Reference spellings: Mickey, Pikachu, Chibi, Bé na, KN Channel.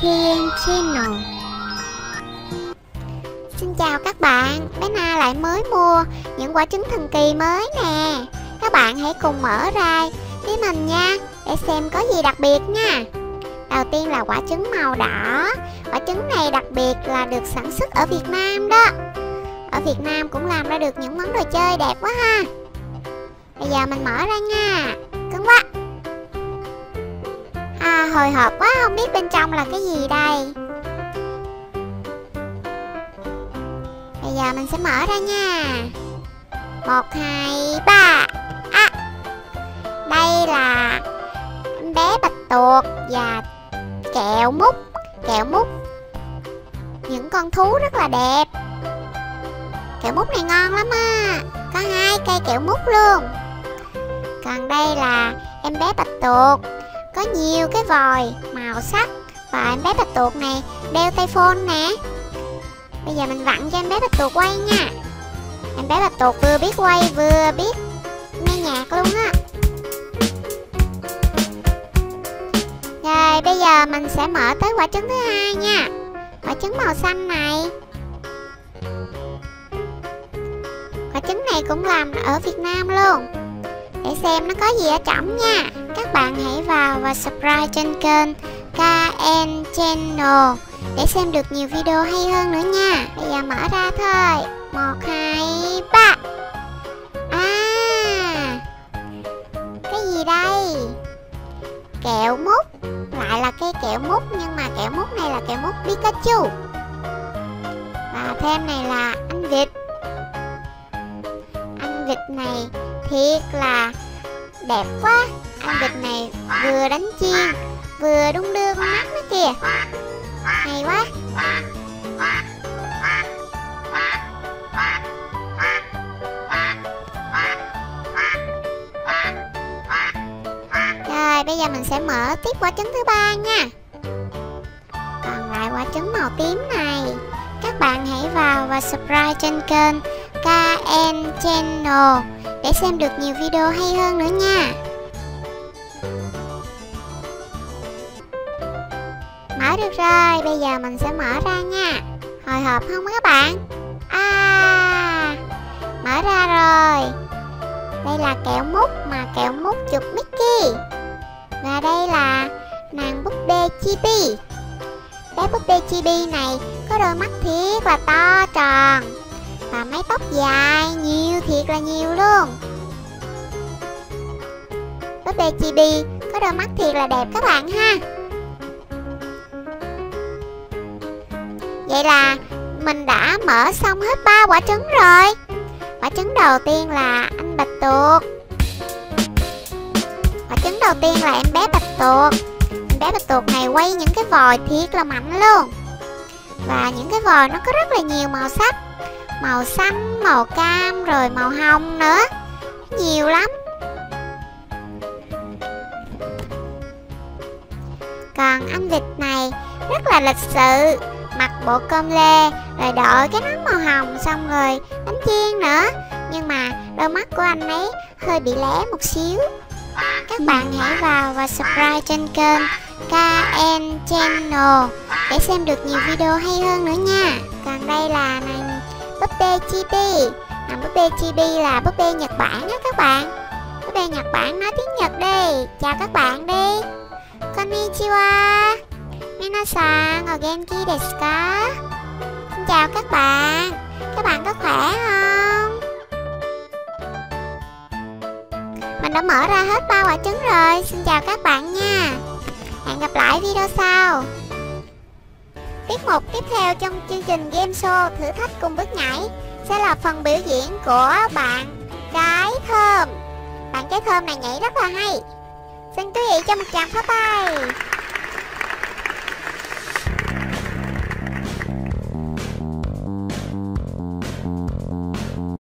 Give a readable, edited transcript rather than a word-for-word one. KN Channel. Xin chào các bạn, Bé Na lại mới mua những quả trứng thần kỳ mới nè. Các bạn hãy cùng mở ra với mình nha, để xem có gì đặc biệt nha. Đầu tiên là quả trứng màu đỏ. Quả trứng này đặc biệt là được sản xuất ở Việt Nam đó. Ở Việt Nam cũng làm ra được những món đồ chơi đẹp quá ha. Bây giờ mình mở ra nha. Cứng quá. Hồi hộp quá, không biết bên trong là cái gì đây. Bây giờ mình sẽ mở ra nha. 1, 2, 3. Đây là em bé bạch tuộc và kẹo mút. Kẹo mút, những con thú rất là đẹp. Kẹo mút này ngon lắm á. Có 2 cây kẹo mút luôn. Còn đây là em bé bạch tuộc, có nhiều cái vòi màu sắc. Và em bé bạch tuộc này đeo tay phone nè. Bây giờ mình vặn cho em bé bạch tuộc quay nha. Em bé bạch tuộc vừa biết quay vừa biết nghe nhạc luôn á. Rồi bây giờ mình sẽ mở tới quả trứng thứ 2 nha. Quả trứng màu xanh này. Quả trứng này cũng làm ở Việt Nam luôn. Để xem nó có gì ở trong nha. Các bạn hãy vào và subscribe trên kênh KN Channel để xem được nhiều video hay hơn nữa nha. Bây giờ mở ra thôi. 1, 2, 3. Cái gì đây? Kẹo mút. Lại là cây kẹo mút, nhưng mà kẹo mút này là kẹo mút Pikachu. Và thêm này là anh vịt. Anh vịt này thiệt là đẹp quá. Con vịt này vừa đánh chiên vừa đung đưa con mắt nó kìa. Hay quá. Rồi bây giờ mình sẽ mở tiếp quả trứng thứ 3 nha. Còn lại quả trứng màu tím này. Các bạn hãy vào và subscribe trên kênh KN Channel để xem được nhiều video hay hơn nữa nha. Mở được rồi, bây giờ mình sẽ mở ra nha. Hồi hộp không các bạn? Mở ra rồi. Đây là kẹo mút, mà kẹo mút chụp Mickey. Và đây là nàng búp bê Chibi. Bé búp bê Chibi này có đôi mắt thiệt là to tròn. Và mái tóc dài, nhiều thiệt là nhiều luôn. Búp bê Chibi có đôi mắt thiệt là đẹp các bạn ha. Vậy là mình đã mở xong hết 3 quả trứng rồi. Quả trứng đầu tiên là anh bạch tuộc. Quả trứng đầu tiên là em bé bạch tuộc. Em bé bạch tuộc này quay những cái vòi thiệt là mạnh luôn. Và những cái vòi nó có rất là nhiều màu sắc. Màu xanh, màu cam, rồi màu hồng nữa. Nhiều lắm. Còn anh vịt này rất là lịch sự. Mặc bộ com lê, rồi đội cái nón màu hồng, xong rồi bánh chiên nữa. Nhưng mà đôi mắt của anh ấy hơi bị lé một xíu. Các bạn hãy vào và subscribe trên kênh KN Channel để xem được nhiều video hay hơn nữa nha. Còn đây là nàng búp bê Chibi. Nàng búp bê Chibi là búp bê Nhật Bản á các bạn. Búp bê Nhật Bản nói tiếng Nhật đi. Chào các bạn đi. Konnichiwa. Minasan o genki desu ka? Xin chào các bạn. Các bạn có khỏe không? Mình đã mở ra hết 3 quả trứng rồi. Xin chào các bạn nha. Hẹn gặp lại video sau. Tiết mục tiếp theo trong chương trình game show thử thách cùng bước nhảy sẽ là phần biểu diễn của bạn Trái Thơm. Bạn Trái Thơm này nhảy rất là hay. Xin quý vị cho một tràng pháo tay.